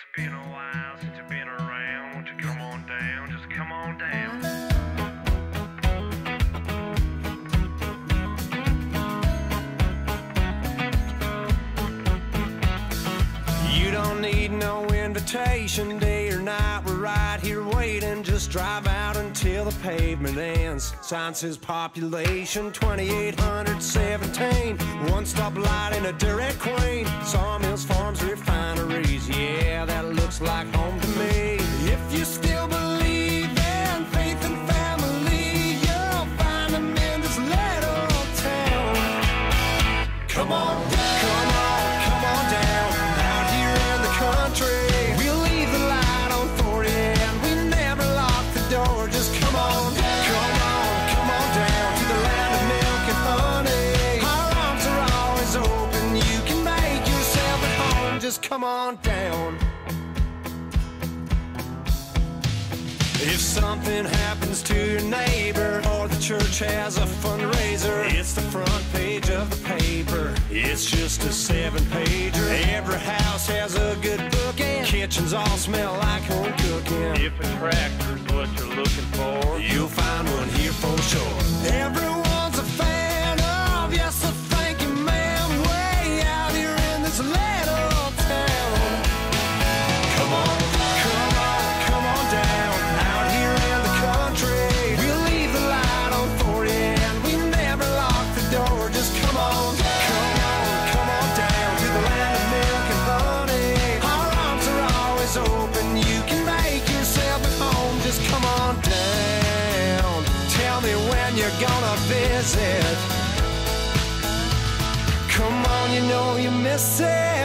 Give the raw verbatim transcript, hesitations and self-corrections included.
It's been a while since you've been around. Won't you come on down? Just come on down. You don't need no invitation. Day or night, we're right here waiting. Just drive out until the pavement ends. Sign says population twenty-eight hundred seventeen. One stoplight in a Dairy Queen. Sawmills, farms, refineries. Yeah, that looks like home to me. If you still believe in faith and family, you'll find them in this little town. Come on down. Come on down. If something happens to your neighbor, or the church has a fundraiser, it's the front page of the paper. It's just a seven-pager. Every house has a good book, and kitchens all smell like home cooking. If a tractor's what you're looking for, you'll find one here for sure. Everyone's a fan of, yes, a thank you, ma'am, way out here in this letter. Gonna visit. Come on, you know you miss it.